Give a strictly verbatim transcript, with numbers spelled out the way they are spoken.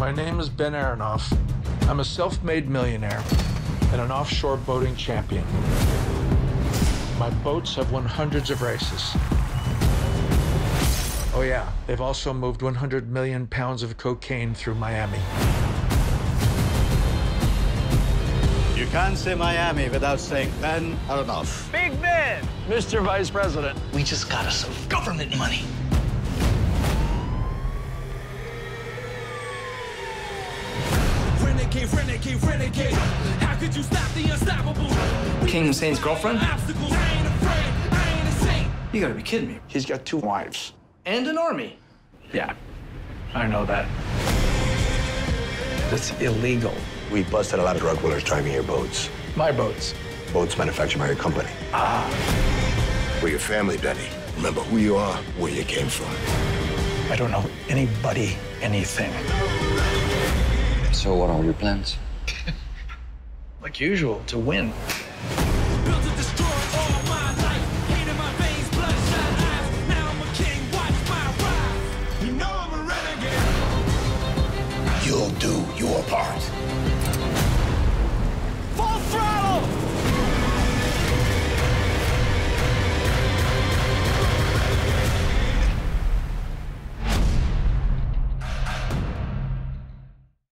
My name is Ben Aronoff. I'm a self-made millionaire and an offshore boating champion. My boats have won hundreds of races. Oh yeah, they've also moved one hundred million pounds of cocaine through Miami. You can't say Miami without saying Ben Aronoff. Big Ben! Mister Vice President. We just got us some government money. Renegade, renegade, renegade. How could you stop the unstoppable? King Hussein's girlfriend? You gotta be kidding me. He's got two wives. And an army. Yeah, I know that. That's illegal. We busted a lot of drug dealers driving your boats. My boats. Boats manufactured by your company. Ah. We're your family, Benny. Remember who you are, where you came from. I don't know anybody, anything. So what are your plans? Like usual, to win. Do your part.